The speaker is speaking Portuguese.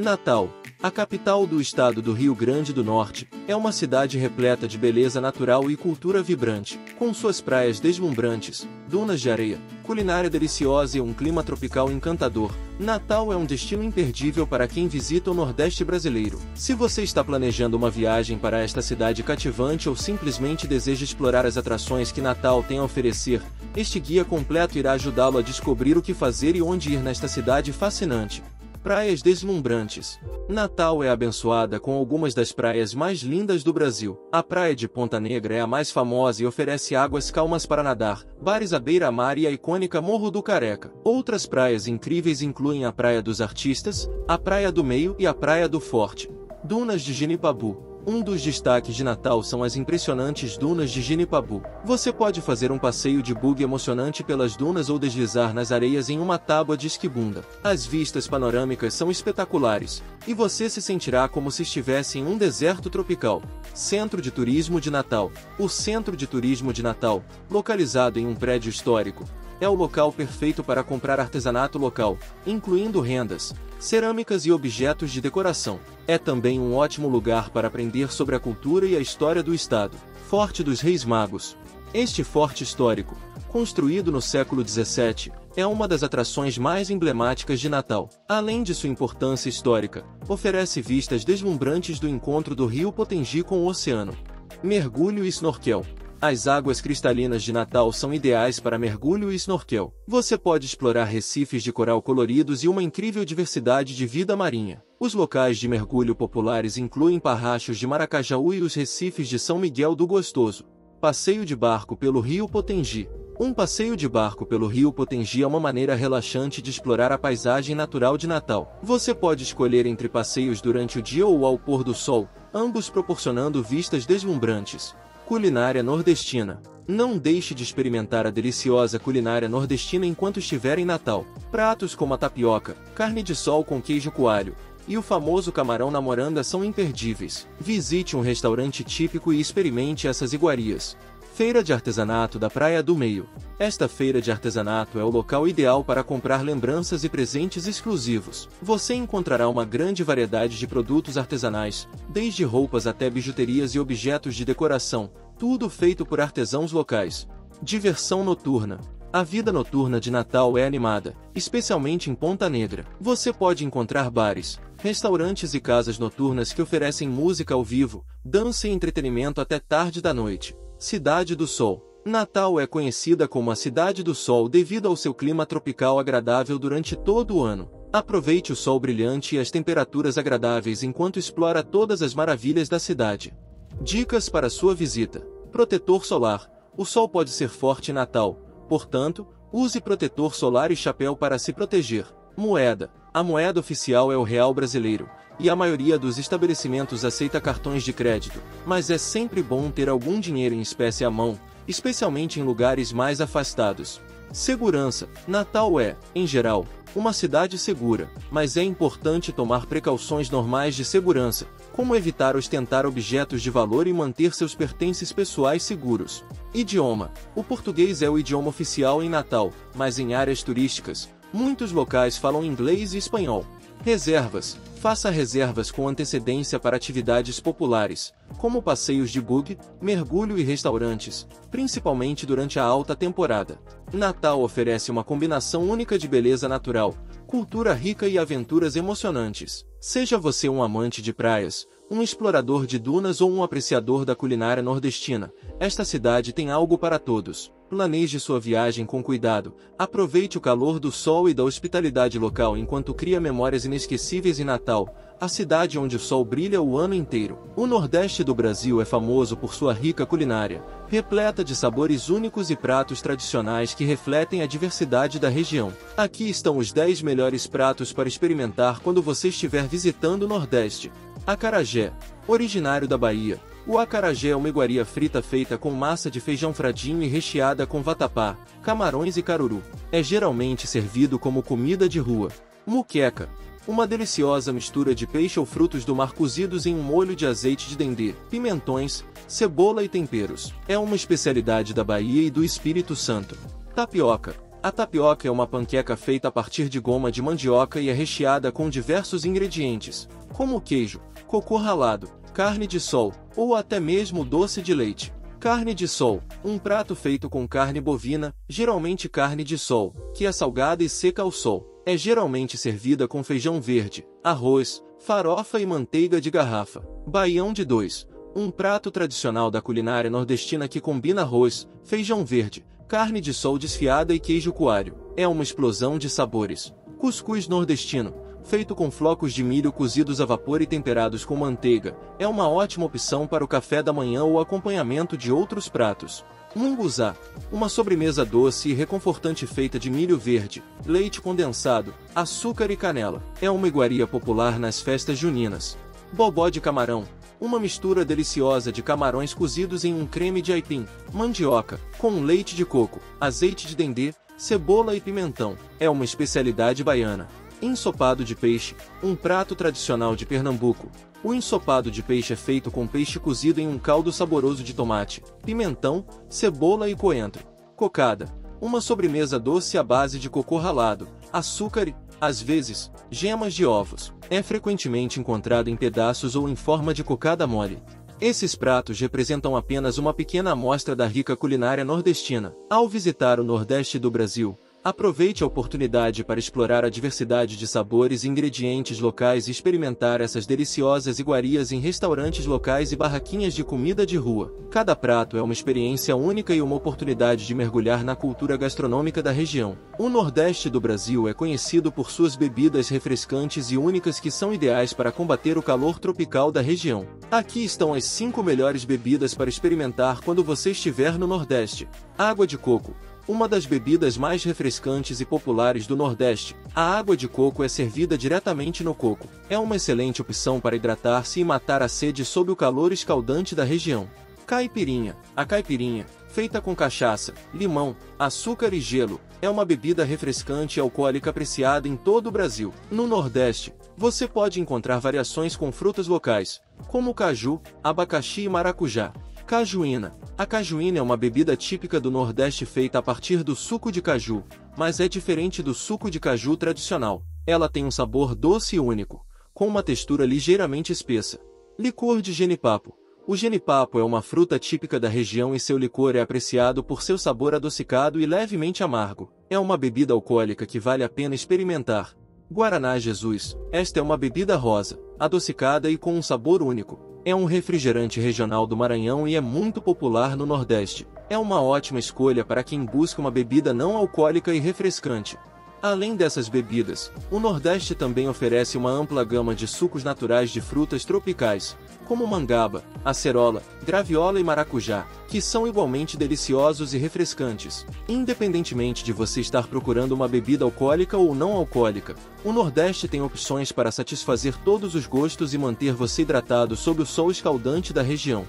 Natal, a capital do estado do Rio Grande do Norte, é uma cidade repleta de beleza natural e cultura vibrante, com suas praias deslumbrantes, dunas de areia, culinária deliciosa e um clima tropical encantador. Natal é um destino imperdível para quem visita o Nordeste brasileiro. Se você está planejando uma viagem para esta cidade cativante ou simplesmente deseja explorar as atrações que Natal tem a oferecer, este guia completo irá ajudá-lo a descobrir o que fazer e onde ir nesta cidade fascinante. Praias deslumbrantes. Natal é abençoada com algumas das praias mais lindas do Brasil. A Praia de Ponta Negra é a mais famosa e oferece águas calmas para nadar, bares à beira-mar e a icônica Morro do Careca. Outras praias incríveis incluem a Praia dos Artistas, a Praia do Meio e a Praia do Forte. Dunas de Genipabu. Um dos destaques de Natal são as impressionantes dunas de Genipabu. Você pode fazer um passeio de buggy emocionante pelas dunas ou deslizar nas areias em uma tábua de esquibunda. As vistas panorâmicas são espetaculares, e você se sentirá como se estivesse em um deserto tropical. Centro de Turismo de Natal. O Centro de Turismo de Natal, localizado em um prédio histórico, é o local perfeito para comprar artesanato local, incluindo rendas, cerâmicas e objetos de decoração. É também um ótimo lugar para aprender sobre a cultura e a história do estado. Forte dos Reis Magos. Este forte histórico, construído no século XVII, é uma das atrações mais emblemáticas de Natal. Além de sua importância histórica, oferece vistas deslumbrantes do encontro do Rio Potengi com o oceano. Mergulho e snorkel. As águas cristalinas de Natal são ideais para mergulho e snorkel. Você pode explorar recifes de coral coloridos e uma incrível diversidade de vida marinha. Os locais de mergulho populares incluem Parrachos de Maracajaú e os recifes de São Miguel do Gostoso. Passeio de barco pelo Rio Potengi. Um passeio de barco pelo Rio Potengi é uma maneira relaxante de explorar a paisagem natural de Natal. Você pode escolher entre passeios durante o dia ou ao pôr do sol, ambos proporcionando vistas deslumbrantes. Culinária nordestina. Não deixe de experimentar a deliciosa culinária nordestina enquanto estiver em Natal. Pratos como a tapioca, carne de sol com queijo coalho e o famoso camarão na moranga são imperdíveis. Visite um restaurante típico e experimente essas iguarias. Feira de Artesanato da Praia do Meio. Esta feira de artesanato é o local ideal para comprar lembranças e presentes exclusivos. Você encontrará uma grande variedade de produtos artesanais, desde roupas até bijuterias e objetos de decoração, tudo feito por artesãos locais. Diversão noturna. A vida noturna de Natal é animada, especialmente em Ponta Negra. Você pode encontrar bares, restaurantes e casas noturnas que oferecem música ao vivo, dança e entretenimento até tarde da noite. Cidade do Sol. Natal é conhecida como a Cidade do Sol devido ao seu clima tropical agradável durante todo o ano. Aproveite o sol brilhante e as temperaturas agradáveis enquanto explora todas as maravilhas da cidade. Dicas para sua visita. Protetor solar. O sol pode ser forte em Natal, portanto, use protetor solar e chapéu para se proteger. Moeda. A moeda oficial é o real brasileiro, e a maioria dos estabelecimentos aceita cartões de crédito, mas é sempre bom ter algum dinheiro em espécie à mão, especialmente em lugares mais afastados. Segurança. Natal é, em geral, uma cidade segura, mas é importante tomar precauções normais de segurança, como evitar ostentar objetos de valor e manter seus pertences pessoais seguros. Idioma. O português é o idioma oficial em Natal, mas em áreas turísticas, muitos locais falam inglês e espanhol. Reservas. Faça reservas com antecedência para atividades populares, como passeios de buggy, mergulho e restaurantes, principalmente durante a alta temporada. Natal oferece uma combinação única de beleza natural, cultura rica e aventuras emocionantes. Seja você um amante de praias, um explorador de dunas ou um apreciador da culinária nordestina, esta cidade tem algo para todos. Planeje sua viagem com cuidado, aproveite o calor do sol e da hospitalidade local enquanto cria memórias inesquecíveis em Natal, a cidade onde o sol brilha o ano inteiro. O Nordeste do Brasil é famoso por sua rica culinária, repleta de sabores únicos e pratos tradicionais que refletem a diversidade da região. Aqui estão os 10 melhores pratos para experimentar quando você estiver visitando o Nordeste. Acarajé. Originário da Bahia, o acarajé é uma iguaria frita feita com massa de feijão fradinho e recheada com vatapá, camarões e caruru. É geralmente servido como comida de rua. Muqueca. Uma deliciosa mistura de peixe ou frutos do mar cozidos em um molho de azeite de dendê, pimentões, cebola e temperos. É uma especialidade da Bahia e do Espírito Santo. Tapioca. A tapioca é uma panqueca feita a partir de goma de mandioca e é recheada com diversos ingredientes, como queijo, cocô ralado, carne de sol, ou até mesmo doce de leite. Carne de sol, um prato feito com carne bovina, geralmente carne de sol, que é salgada e seca ao sol. É geralmente servida com feijão verde, arroz, farofa e manteiga de garrafa. Baião de dois, um prato tradicional da culinária nordestina que combina arroz, feijão verde, carne de sol desfiada e queijo coalho. É uma explosão de sabores. Cuscuz nordestino, feito com flocos de milho cozidos a vapor e temperados com manteiga, é uma ótima opção para o café da manhã ou acompanhamento de outros pratos. Munguzá, uma sobremesa doce e reconfortante feita de milho verde, leite condensado, açúcar e canela. É uma iguaria popular nas festas juninas. Bobó de camarão, uma mistura deliciosa de camarões cozidos em um creme de aipim, mandioca, com leite de coco, azeite de dendê, cebola e pimentão. É uma especialidade baiana. Ensopado de peixe, um prato tradicional de Pernambuco. O ensopado de peixe é feito com peixe cozido em um caldo saboroso de tomate, pimentão, cebola e coentro. Cocada, uma sobremesa doce à base de cocô ralado, açúcar e, às vezes, gemas de ovos. É frequentemente encontrado em pedaços ou em forma de cocada mole. Esses pratos representam apenas uma pequena amostra da rica culinária nordestina. Ao visitar o Nordeste do Brasil, aproveite a oportunidade para explorar a diversidade de sabores e ingredientes locais e experimentar essas deliciosas iguarias em restaurantes locais e barraquinhas de comida de rua. Cada prato é uma experiência única e uma oportunidade de mergulhar na cultura gastronômica da região. O Nordeste do Brasil é conhecido por suas bebidas refrescantes e únicas que são ideais para combater o calor tropical da região. Aqui estão as 5 melhores bebidas para experimentar quando você estiver no Nordeste. Água de coco, uma das bebidas mais refrescantes e populares do Nordeste. A água de coco é servida diretamente no coco. É uma excelente opção para hidratar-se e matar a sede sob o calor escaldante da região. Caipirinha. A caipirinha, feita com cachaça, limão, açúcar e gelo, é uma bebida refrescante e alcoólica apreciada em todo o Brasil. No Nordeste, você pode encontrar variações com frutas locais, como caju, abacaxi e maracujá. Cajuína. A cajuína é uma bebida típica do Nordeste feita a partir do suco de caju, mas é diferente do suco de caju tradicional. Ela tem um sabor doce e único, com uma textura ligeiramente espessa. Licor de genipapo. O genipapo é uma fruta típica da região e seu licor é apreciado por seu sabor adocicado e levemente amargo. É uma bebida alcoólica que vale a pena experimentar. Guaraná Jesus. Esta é uma bebida rosa, adocicada e com um sabor único. É um refrigerante regional do Maranhão e é muito popular no Nordeste. É uma ótima escolha para quem busca uma bebida não alcoólica e refrescante. Além dessas bebidas, o Nordeste também oferece uma ampla gama de sucos naturais de frutas tropicais, como mangaba, acerola, graviola e maracujá, que são igualmente deliciosos e refrescantes. Independentemente de você estar procurando uma bebida alcoólica ou não alcoólica, o Nordeste tem opções para satisfazer todos os gostos e manter você hidratado sob o sol escaldante da região.